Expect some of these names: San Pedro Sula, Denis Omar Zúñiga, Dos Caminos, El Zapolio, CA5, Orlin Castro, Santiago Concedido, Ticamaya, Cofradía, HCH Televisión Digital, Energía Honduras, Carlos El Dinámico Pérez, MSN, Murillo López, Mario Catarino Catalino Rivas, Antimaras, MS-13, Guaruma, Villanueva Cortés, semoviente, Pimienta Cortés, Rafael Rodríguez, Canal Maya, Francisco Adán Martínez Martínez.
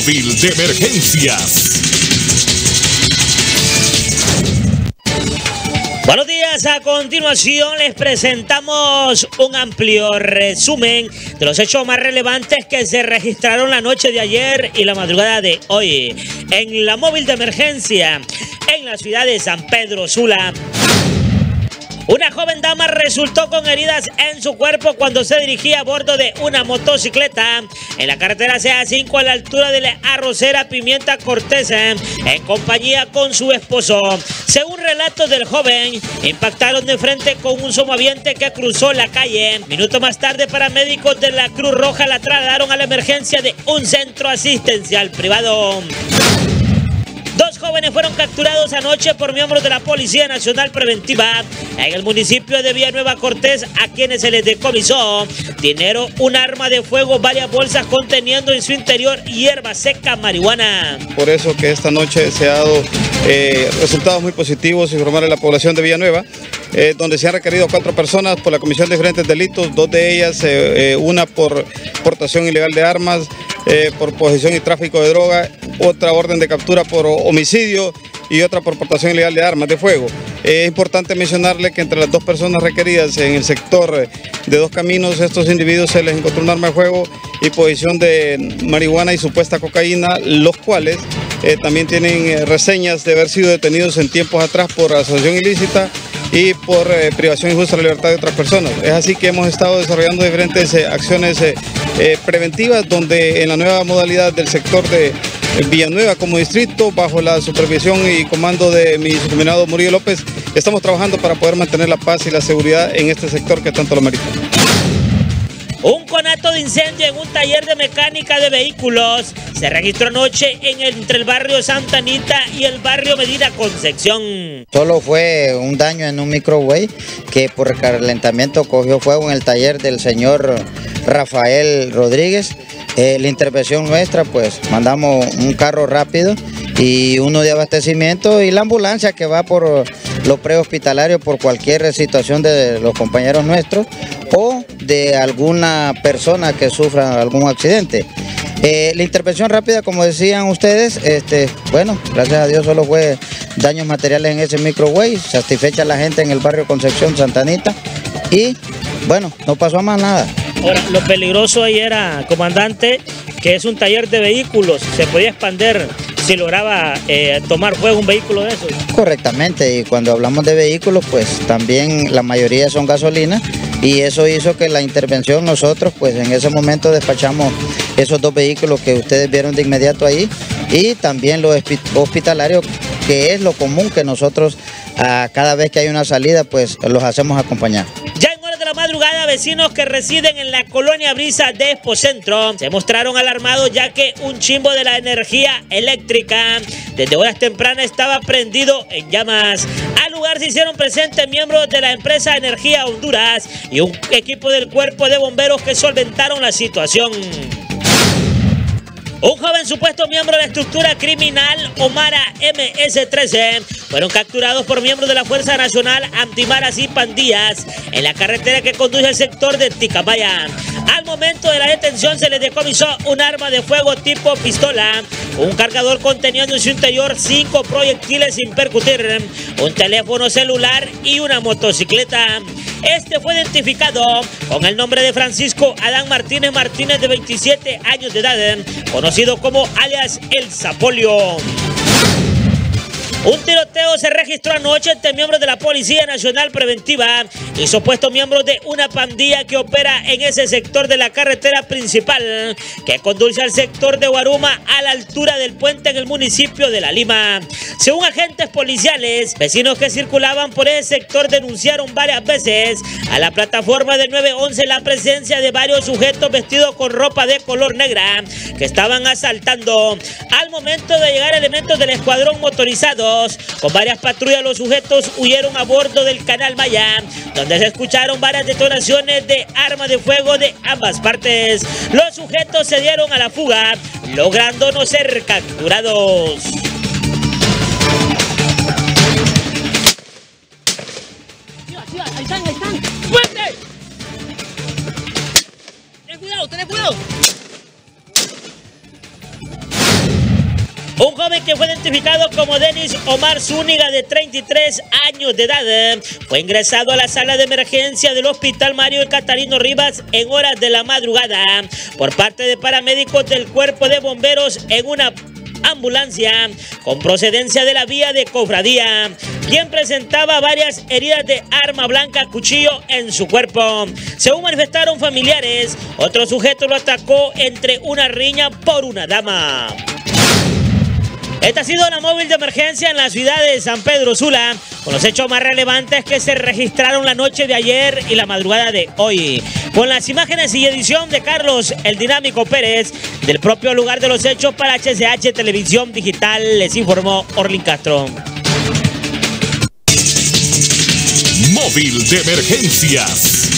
móvil de emergencias. Buenos días, a continuación les presentamos un amplio resumen de los hechos más relevantes que se registraron la noche de ayer y la madrugada de hoy en la móvil de emergencia en la ciudad de San Pedro Sula. Una joven dama resultó con heridas en su cuerpo cuando se dirigía a bordo de una motocicleta en la carretera CA5 a la altura de la arrocera Pimienta Cortés en compañía con su esposo. Según relatos del joven, impactaron de frente con un somoviente que cruzó la calle. Minutos más tarde, paramédicos de la Cruz Roja la trasladaron a la emergencia de un centro asistencial privado. Dos jóvenes fueron capturados anoche por miembros de la Policía Nacional Preventiva en el municipio de Villanueva Cortés, a quienes se les decomisó dinero, un arma de fuego, varias bolsas conteniendo en su interior hierba seca, marihuana. Por eso que esta noche se ha dado resultados muy positivos, informar a la población de Villanueva, donde se han requerido 4 personas por la comisión de diferentes delitos, 2 de ellas, una por portación ilegal de armas, por posesión y tráfico de droga, otra orden de captura por homicidio y otra por portación ilegal de armas de fuego. Es importante mencionarle que entre las 2 personas requeridas en el sector de Dos Caminos, estos individuos se les encontró un arma de fuego y posesión de marihuana y supuesta cocaína, los cuales también tienen reseñas de haber sido detenidos en tiempos atrás por asociación ilícita y por privación injusta de la libertad de otras personas. Es así que hemos estado desarrollando diferentes acciones preventivas, donde en la nueva modalidad del sector de Villanueva como distrito, bajo la supervisión y comando de mi subordinado Murillo López, estamos trabajando para poder mantener la paz y la seguridad en este sector que tanto lo merita. Un conato de incendio en un taller de mecánica de vehículos se registró anoche entre el barrio Santa Anita y el barrio Medina Concepción. Solo fue un daño en un microwave que por calentamiento cogió fuego en el taller del señor Rafael Rodríguez. La intervención nuestra, pues mandamos un carro rápido y uno de abastecimiento y la ambulancia que va por los prehospitalarios por cualquier situación de los compañeros nuestros o de alguna persona que sufra algún accidente. La intervención rápida, como decían ustedes, bueno, gracias a Dios solo fue daños materiales en ese microwave, satisfecha la gente en el barrio Concepción Santa Anita y bueno, no pasó más nada. Ahora, lo peligroso ahí era, comandante, que es un taller de vehículos, se podía expandir si lograba tomar fuego un vehículo de esos. Correctamente, y cuando hablamos de vehículos, pues también la mayoría son gasolina, y eso hizo que la intervención nosotros, pues en ese momento despachamos esos 2 vehículos que ustedes vieron de inmediato ahí, y también los hospitalarios, que es lo común que nosotros cada vez que hay una salida, pues los hacemos acompañar. Madrugada, vecinos que residen en la colonia Brisa de Expocentro se mostraron alarmados ya que un chimbo de la energía eléctrica desde horas tempranas estaba prendido en llamas. Al lugar se hicieron presentes miembros de la empresa Energía Honduras y un equipo del cuerpo de bomberos que solventaron la situación. Un joven supuesto miembro de la estructura criminal Omara MS-13 fueron capturados por miembros de la Fuerza Nacional Antimaras y Pandillas en la carretera que conduce al sector de Ticamaya. Al momento de la detención se les decomisó un arma de fuego tipo pistola, un cargador conteniendo en su interior 5 proyectiles sin percutir, un teléfono celular y una motocicleta. Este fue identificado con el nombre de Francisco Adán Martínez Martínez, de 27 años de edad, conocido como alias El Zapolio. Un tiroteo se registró anoche entre miembros de la Policía Nacional Preventiva y supuestos miembros de una pandilla que opera en ese sector de la carretera principal que conduce al sector de Guaruma a la altura del puente en el municipio de La Lima. Según agentes policiales, vecinos que circulaban por ese sector denunciaron varias veces a la plataforma del 911 la presencia de varios sujetos vestidos con ropa de color negra que estaban asaltando. Al momento de llegar elementos del escuadrón motorizado con varias patrullas, los sujetos huyeron a bordo del Canal Maya, donde se escucharon varias detonaciones de armas de fuego de ambas partes. Los sujetos se dieron a la fuga, logrando no ser capturados. Ahí están, ahí están. ¡Fuerte! ¡Ten cuidado, ten cuidado! que fue identificado como Denis Omar Zúñiga, de 33 años de edad, fue ingresado a la sala de emergencia del hospital Mario Catarino Rivas en horas de la madrugada por parte de paramédicos del cuerpo de bomberos en una ambulancia con procedencia de la vía de Cofradía, quien presentaba varias heridas de arma blanca, cuchillo en su cuerpo. Según manifestaron familiares, otro sujeto lo atacó entre una riña por una dama. Esta ha sido la móvil de emergencia en la ciudad de San Pedro Sula, con los hechos más relevantes que se registraron la noche de ayer y la madrugada de hoy. Con las imágenes y edición de Carlos El Dinámico Pérez, del propio lugar de los hechos para HCH Televisión Digital, les informó Orlin Castro. Móvil de emergencias.